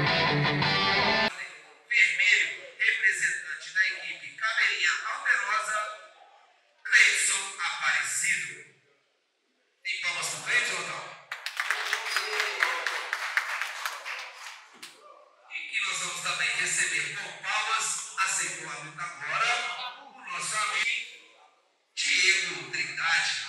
Vermelho, representante da equipe Caveirinha Alterosa, Cledisson Aparecido. Tem palmas para o Cledisson ou não? E que nós vamos também receber com palmas, aceitou agora, o nosso amigo Diego Trindade.